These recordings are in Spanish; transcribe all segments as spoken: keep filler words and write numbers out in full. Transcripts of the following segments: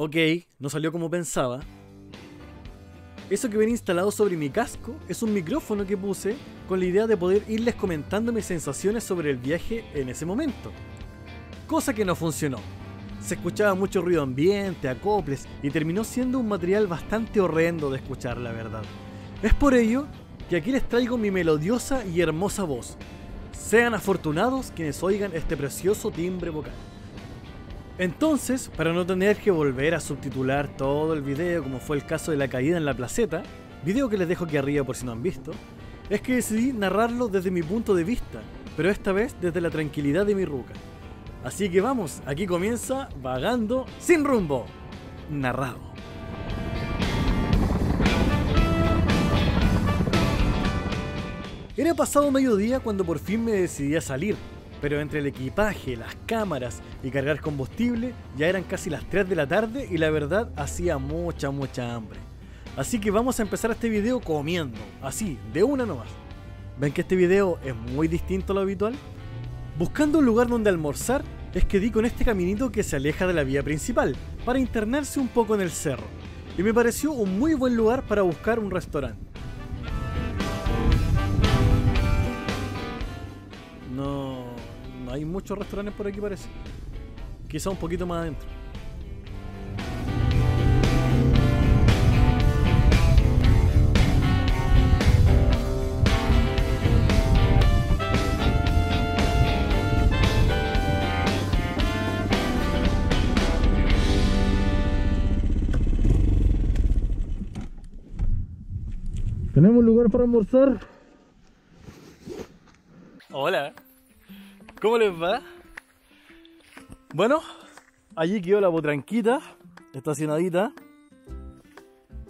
Ok, no salió como pensaba. Eso que ven instalado sobre mi casco es un micrófono que puse con la idea de poder irles comentando mis sensaciones sobre el viaje en ese momento. Cosa que no funcionó. Se escuchaba mucho ruido ambiente, acoples, y terminó siendo un material bastante horrendo de escuchar, la verdad. Es por ello que aquí les traigo mi melodiosa y hermosa voz. Sean afortunados quienes oigan este precioso timbre vocal. Entonces, para no tener que volver a subtitular todo el video como fue el caso de la caída en la placeta, video que les dejo aquí arriba por si no han visto, es que decidí narrarlo desde mi punto de vista, pero esta vez desde la tranquilidad de mi ruca. Así que vamos, aquí comienza Vagando Sin Rumbo, narrado. Era pasado mediodía cuando por fin me decidí a salir. Pero entre el equipaje, las cámaras y cargar combustible, ya eran casi las tres de la tarde y la verdad hacía mucha mucha hambre. Así que vamos a empezar este video comiendo, así, de una nomás. ¿Ven que este video es muy distinto a lo habitual? Buscando un lugar donde almorzar, es que di con este caminito que se aleja de la vía principal, para internarse un poco en el cerro. Y me pareció un muy buen lugar para buscar un restaurante. No... hay muchos restaurantes por aquí parece. Quizá un poquito más adentro. ¿Tenemos lugar para almorzar? Hola. ¿Cómo les va? Bueno, allí quedó la potranquita, estacionadita.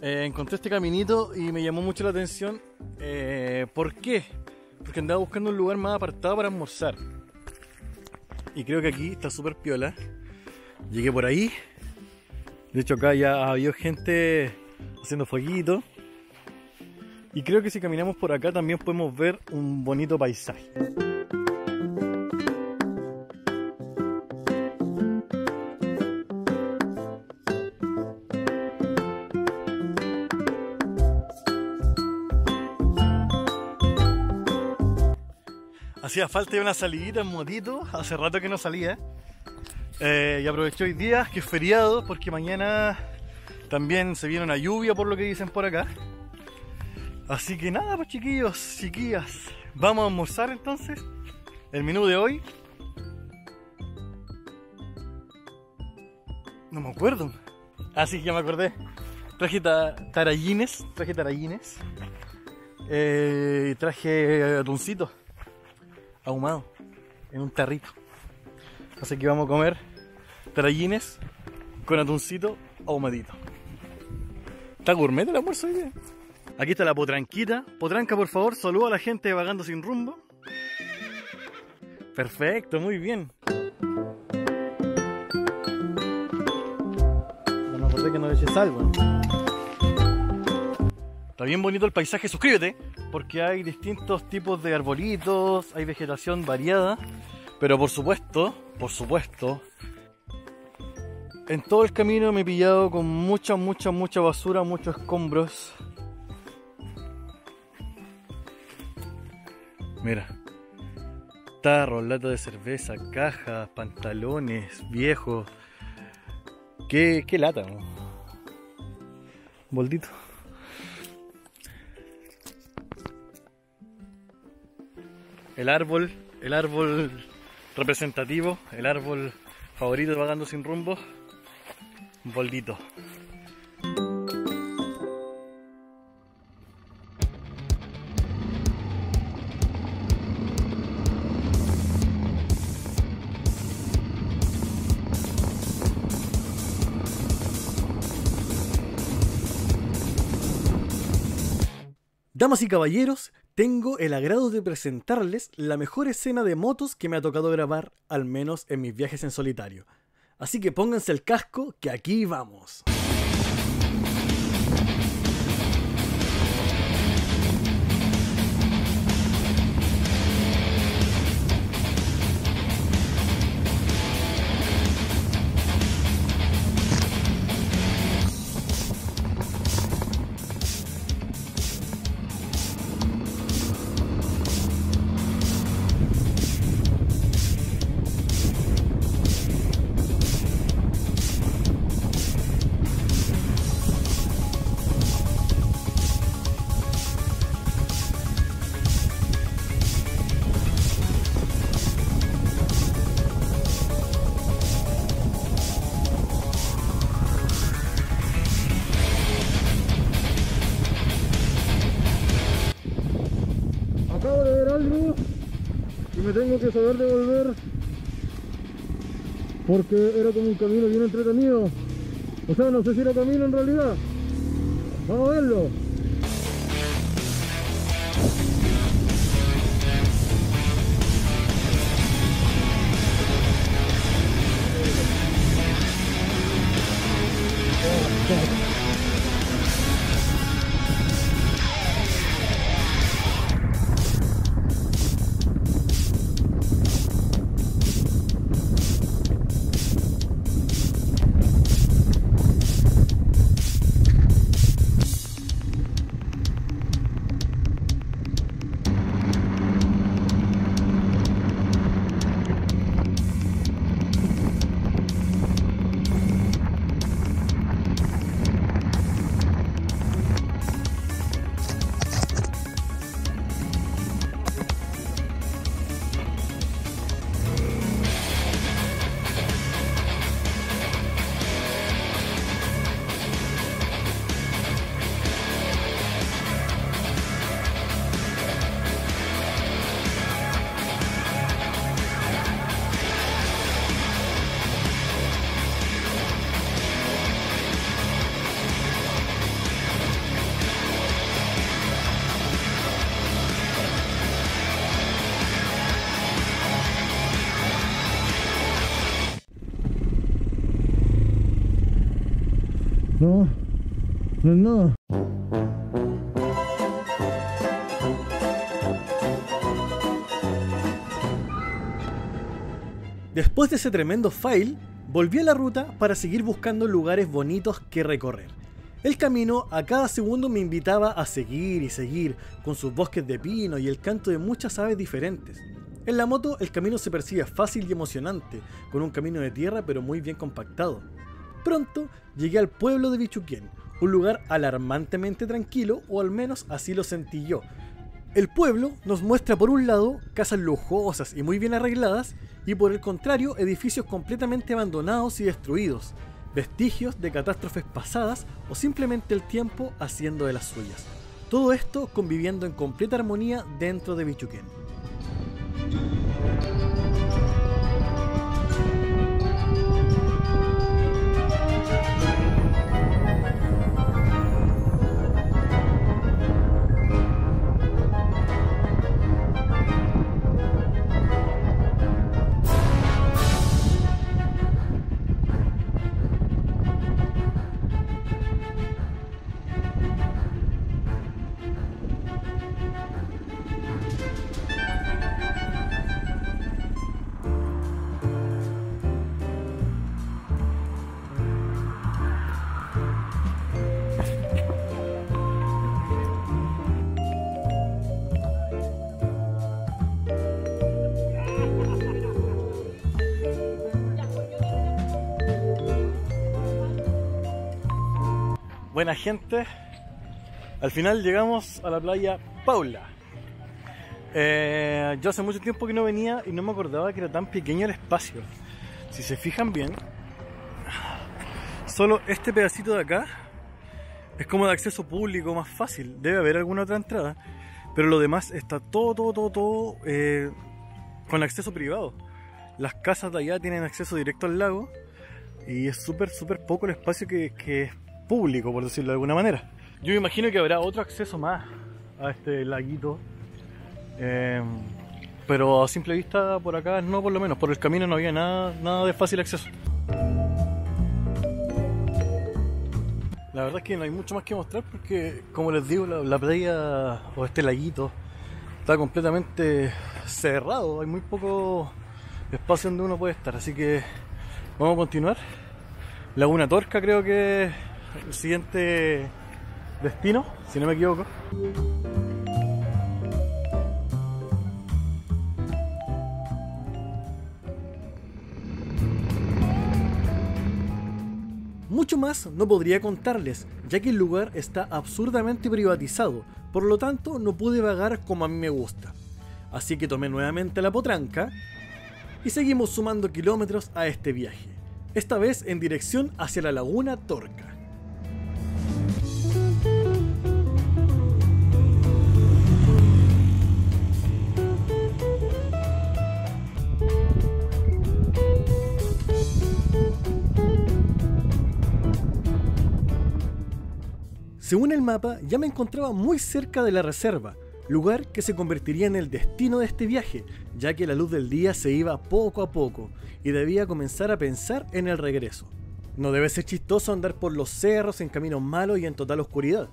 Eh, encontré este caminito y me llamó mucho la atención. Eh, ¿Por qué? Porque andaba buscando un lugar más apartado para almorzar. Y creo que aquí está súper piola. Llegué por ahí. De hecho acá ya había gente haciendo fueguito. Y creo que si caminamos por acá también podemos ver un bonito paisaje. Hacía falta de una salidita en motito, hace rato que no salía. Eh, y aproveché hoy día, que es feriado, porque mañana también se viene una lluvia, por lo que dicen por acá. Así que nada, pues chiquillos, chiquillas, vamos a almorzar entonces. El menú de hoy... no me acuerdo. Así que ya me acordé. Traje ta tarallines, traje tarallines. Eh, traje atuncitos ahumado en un tarrito, así que vamos a comer tarallines con atuncito ahumadito. Está gourmet el almuerzo, ¿eh? Aquí está la potranquita. Potranca, por favor, saluda a la gente de Vagando Sin Rumbo. Perfecto, muy bien. No me acordé que no le eché sal, bueno. Está bien bonito el paisaje, suscríbete, porque hay distintos tipos de arbolitos, hay vegetación variada, pero por supuesto, por supuesto, en todo el camino me he pillado con mucha, mucha, mucha basura, muchos escombros. Mira, tarros, latas de cerveza, cajas, pantalones viejos. Qué, qué lata, ¿no? Boldito. El árbol, el árbol representativo, el árbol favorito de Vagando Sin Rumbo, boldito. Damas y caballeros, tengo el agrado de presentarles la mejor escena de motos que me ha tocado grabar, al menos en mis viajes en solitario. Así que pónganse el casco, que aquí vamos. algo y me tengo que saber devolver, porque era como un camino bien entretenido. O sea, no sé si era camino en realidad. Vamos a verlo. No, no es nada. Después de ese tremendo fail, volví a la ruta para seguir buscando lugares bonitos que recorrer. El camino a cada segundo me invitaba a seguir y seguir, con sus bosques de pino y el canto de muchas aves diferentes. En la moto el camino se percibía fácil y emocionante, con un camino de tierra pero muy bien compactado. Pronto llegué al pueblo de Vichuquén, un lugar alarmantemente tranquilo, o al menos así lo sentí yo. El pueblo nos muestra por un lado casas lujosas y muy bien arregladas, y por el contrario edificios completamente abandonados y destruidos, vestigios de catástrofes pasadas o simplemente el tiempo haciendo de las suyas. Todo esto conviviendo en completa armonía dentro de Vichuquén. Buena gente, al final llegamos a la playa Paula. Eh, yo hace mucho tiempo que no venía y no me acordaba que era tan pequeño el espacio. Si se fijan bien, solo este pedacito de acá es como de acceso público más fácil. Debe haber alguna otra entrada, pero lo demás está todo, todo, todo, todo eh, con acceso privado. Las casas de allá tienen acceso directo al lago y es súper, súper poco el espacio que es público, por decirlo de alguna manera. Yo me imagino que habrá otro acceso más a este laguito, eh, pero a simple vista por acá no, por lo menos por el camino no había nada, nada de fácil acceso. La verdad es que no hay mucho más que mostrar porque, como les digo, la, la playa o este laguito está completamente cerrado, hay muy poco espacio donde uno puede estar, así que vamos a continuar. Laguna Torca creo que el siguiente destino, si no me equivoco. Mucho más no podría contarles, ya que el lugar está absurdamente privatizado, por lo tanto no pude vagar como a mí me gusta. Así que tomé nuevamente la Potranca y seguimos sumando kilómetros a este viaje, esta vez en dirección hacia la Laguna Torca. Según el mapa, ya me encontraba muy cerca de la reserva, lugar que se convertiría en el destino de este viaje, ya que la luz del día se iba poco a poco y debía comenzar a pensar en el regreso. No debe ser chistoso andar por los cerros en caminos malos y en total oscuridad.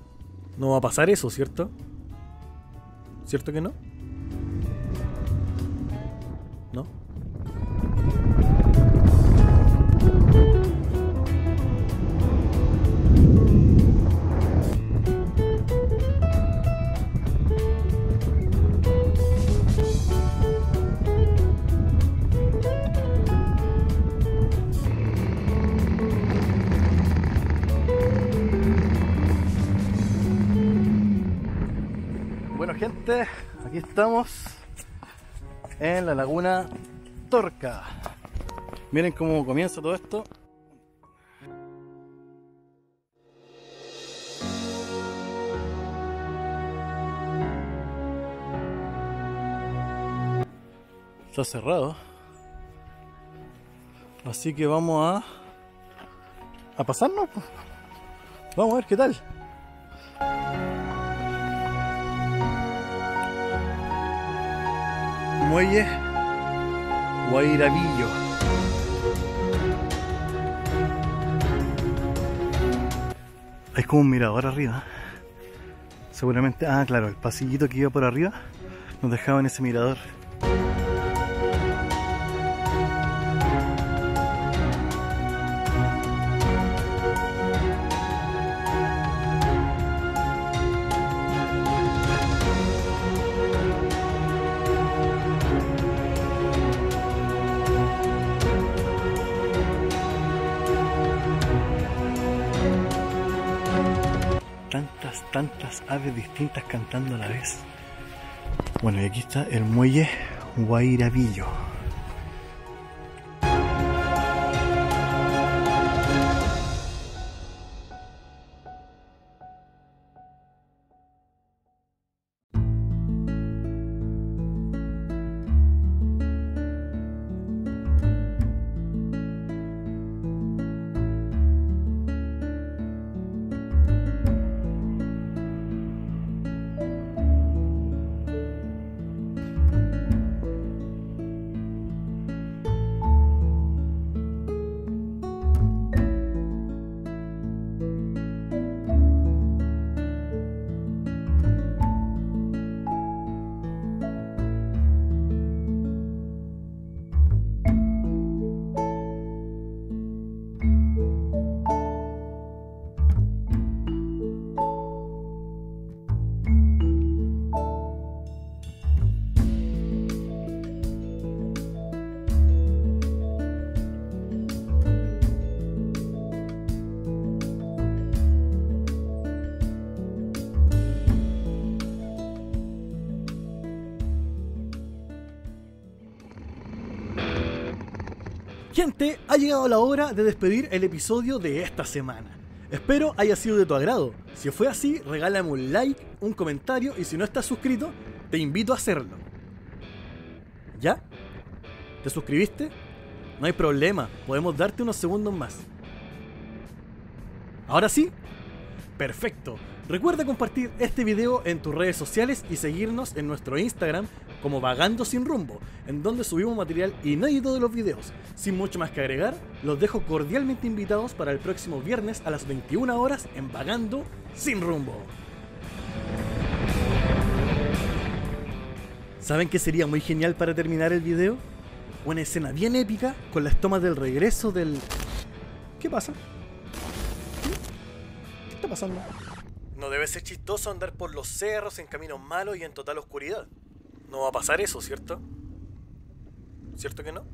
No va a pasar eso, ¿cierto? ¿Cierto que no? ¿No? Gente, aquí estamos en la Laguna Torca. Miren cómo comienza todo esto. Está cerrado, así que vamos a a pasarnos. Vamos a ver qué tal. Muelle Guairavillo. Hay como un mirador arriba. Seguramente, ah claro, el pasillito que iba por arriba nos dejaba en ese mirador. Tantas aves distintas cantando a la vez. Bueno, y aquí está el muelle Guairavillo. Gente, ha llegado la hora de despedir el episodio de esta semana. Espero haya sido de tu agrado. Si fue así, regálame un like, un comentario y si no estás suscrito, te invito a hacerlo. ¿Ya? ¿Te suscribiste? No hay problema, podemos darte unos segundos más. ¿Ahora sí? Perfecto. Recuerda compartir este video en tus redes sociales y seguirnos en nuestro Instagram como Vagando Sin Rumbo, en donde subimos material inédito de los videos. Sin mucho más que agregar, los dejo cordialmente invitados para el próximo viernes a las veintiuna horas en Vagando Sin Rumbo. ¿Saben qué sería muy genial para terminar el video? Una escena bien épica con las tomas del regreso del... ¿Qué pasa? ¿Qué está pasando? No debe ser chistoso andar por los cerros en caminos malos y en total oscuridad. No va a pasar eso, ¿cierto? ¿Cierto que no?